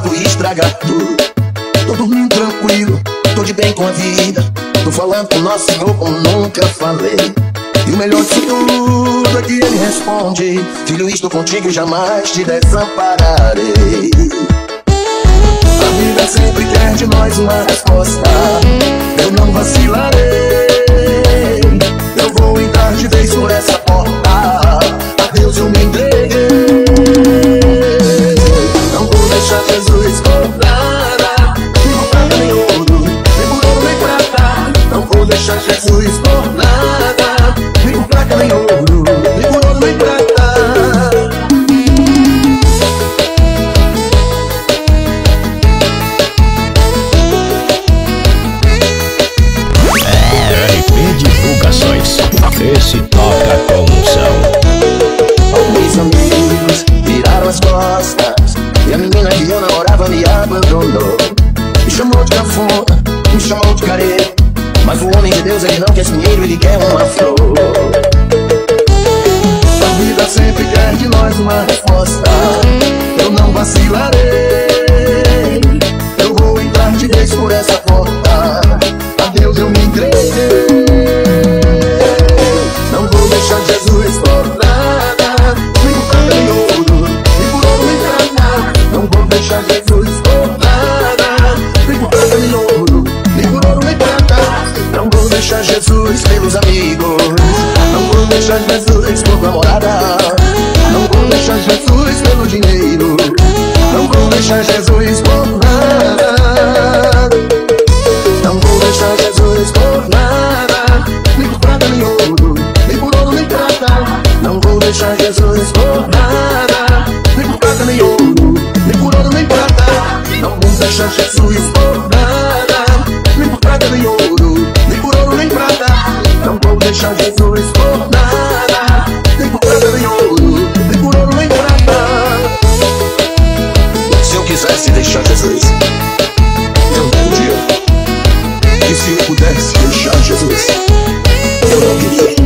cansado e estragado. Tô dormindo tranquilo, tô de bem com a vida. Tô falando com Nosso Senhor como nunca falei. E o melhor de tudo é que Ele responde: filho, estou contigo e jamais te desampararei. A vida sempre quer de nós uma resposta. Eu não vacilarei, eu vou entrar de vez por essa porta. A Deus eu me entreguei, não vou deixar Jesus comprar. Não vou pagar nem ouro, nem ouro nem prata. Não vou deixar Jesus comprar. Nem ouro, nem ouro, nem prata. RP Divulgações, esse toca com unção. Alguns amigos viraram as costas e a menina que eu namorava me abandonou. Me chamou de cafona, me chamou de careta, mas o homem de Deus, ele não quer dinheiro, ele quer uma flor. Sempre quer de nós uma resposta. Eu não vacilarei, eu vou entrar de vez por essa porta. A Deus eu me entreguei, não vou deixar Jesus tornar. Nem por prata nem ouro, nem por ouro nem prata. Não vou deixar Jesus tornar. Nem por prata nem ouro, nem por ouro nem prata. Não vou deixar Jesus pelos amigos. Não vou deixar Jesus por namorada. Não vou deixar Jesus pelo dinheiro. Não vou deixar Jesus por nada. Não vou deixar Jesus por nada. Nem por prata nem ouro, nem por ouro nem prata. Não vou deixar Jesus por nada. Nem por prata nem ouro, nem por ouro nem prata. Não vou deixar Jesus por nada. Nem por prata nem ouro, nem por ouro nem prata. Não vou deixar Jesus por nada. Nem por prata nem ouro. Se deixar Jesus, eu não podia. E se eu pudesse deixar Jesus, eu não queria.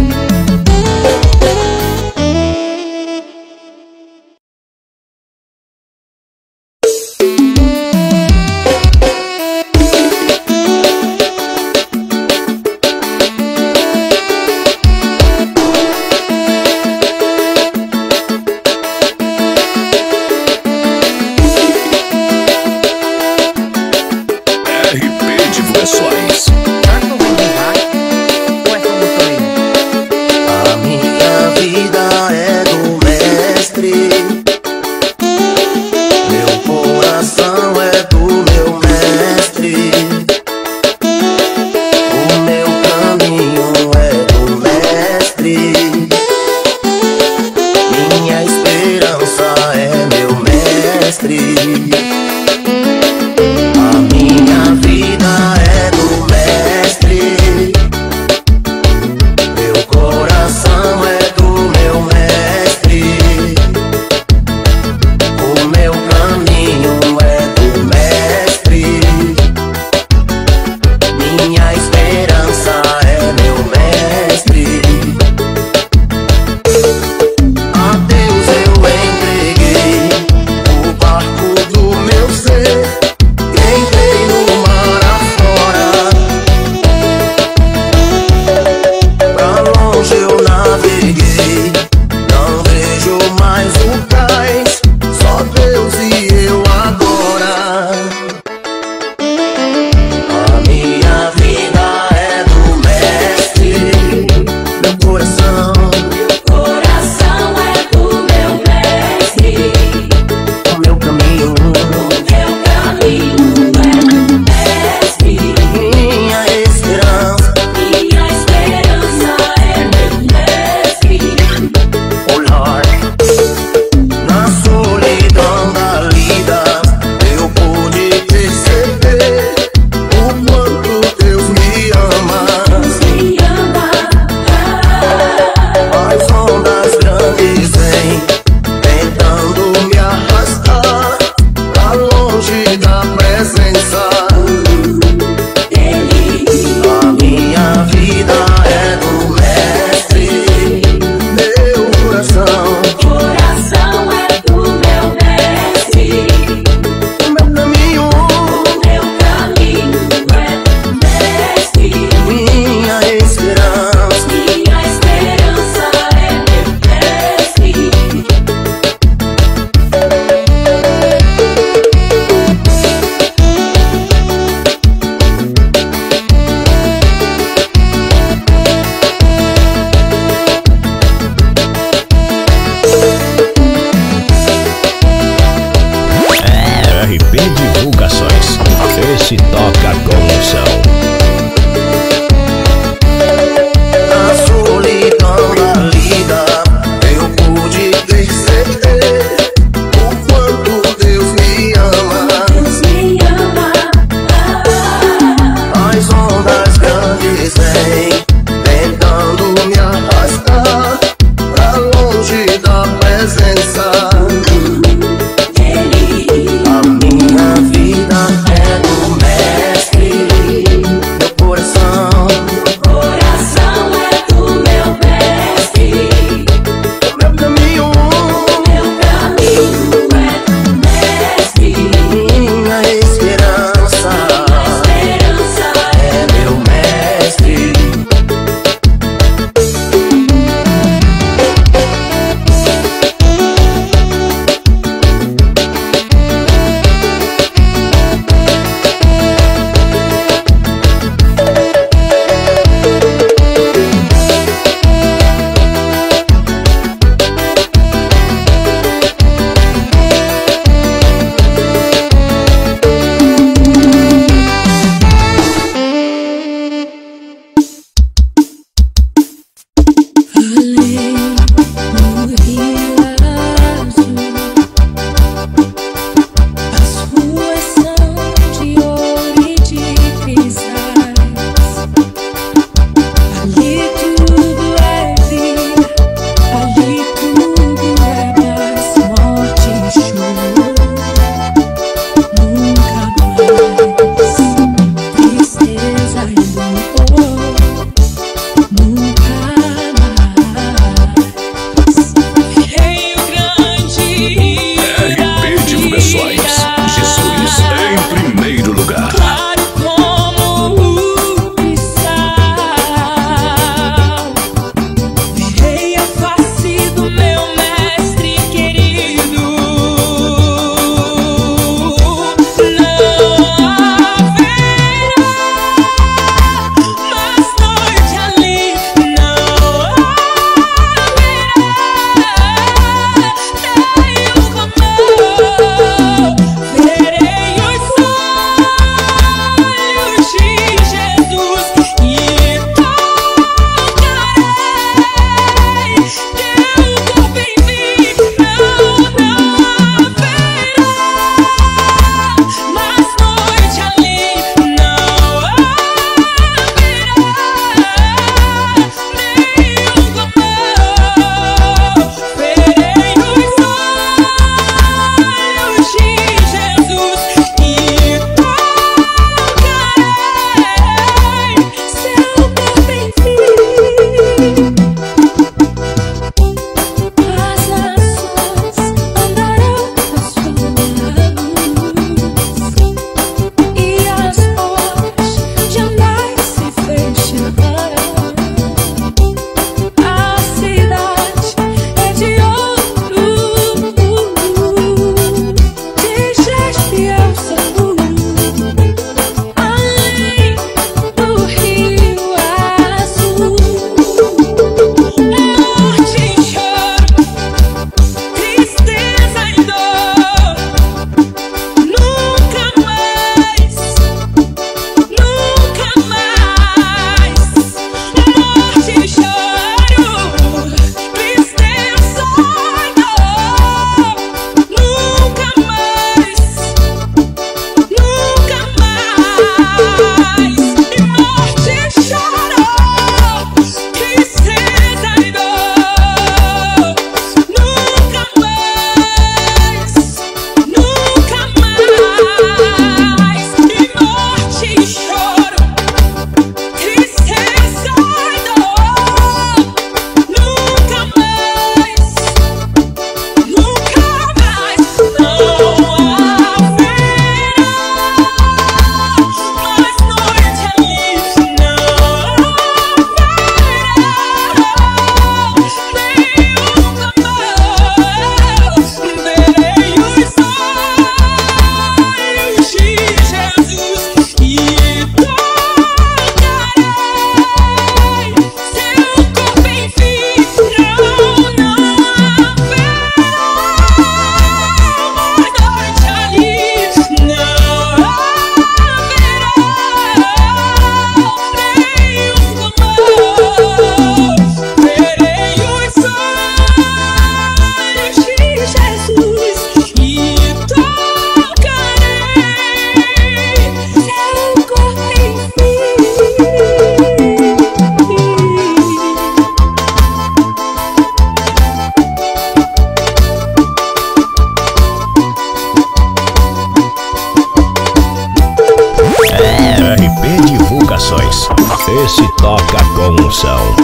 se toca com unção.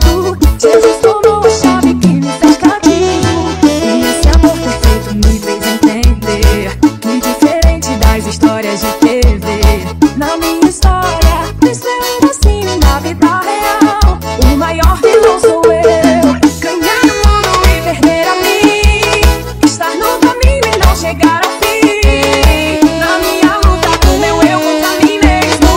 sentido. Jesus tomou a chave que me fez cativo, e esse amor perfeito me fez entender que diferente das histórias de TV, na minha história Cristo é um assim na vida real. O maior vilão sou eu. Ganhar o mundo e perder a mim, estar no caminho e não chegar ao fim. Na minha luta com meu eu contra mim mesmo,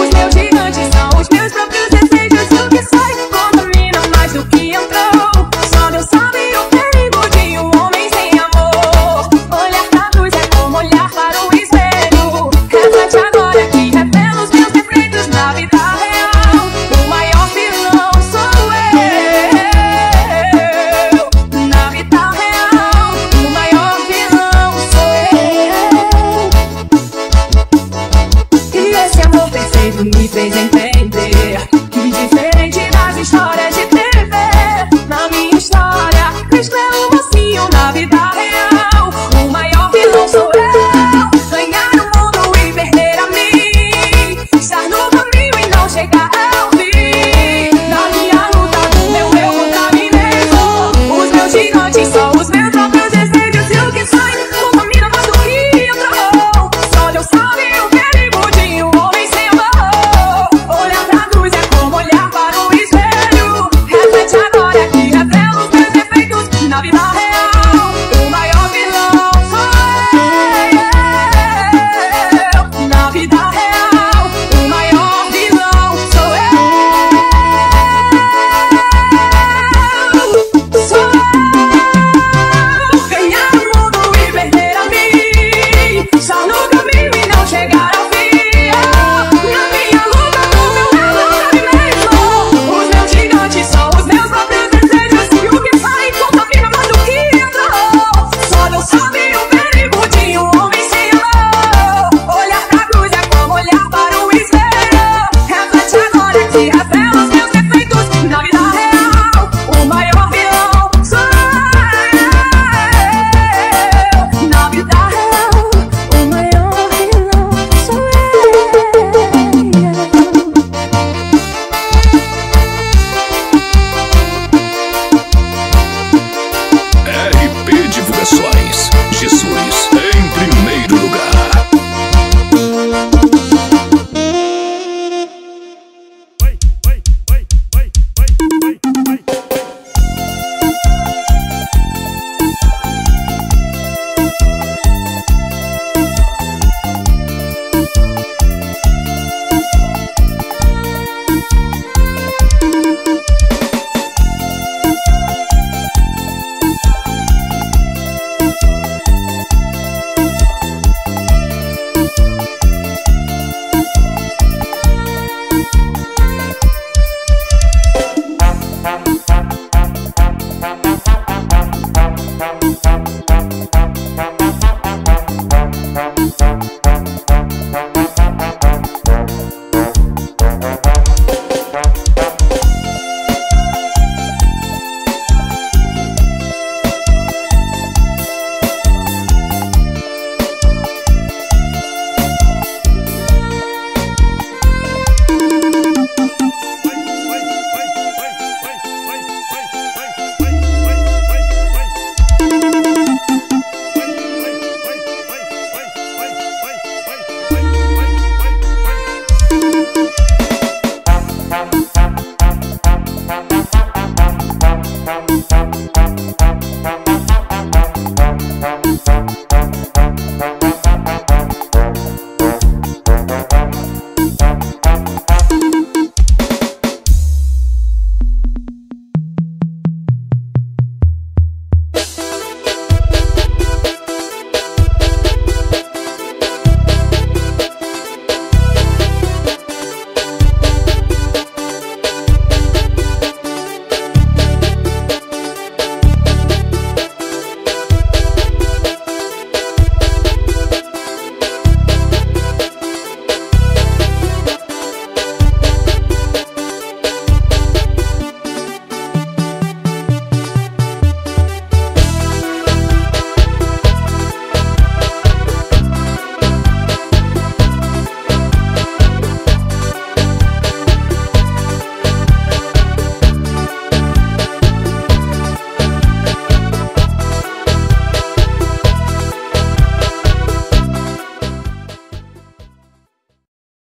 os meus gigantes são os meus próprios desejos. E o que sai contamina mais do que entrou. Só Deus sabe o perigo de um homem sem amor. Olhar pra cruz é como olhar para o espelho. Reflete agora que revela os meus defeitos na vida real. O maior vilão sou eu. Na vida real, o maior vilão sou eu. E esse amor perfeito me fez entender que diferente das histórias de TV, na minha história Cristo é um mocinho na vida real. O maior vilão sou eu. Ganhar o mundo e perder a mim, estar no caminho e não chegar ao fim. Na minha luta com meu eu contra mim mesmo, os meus gigantes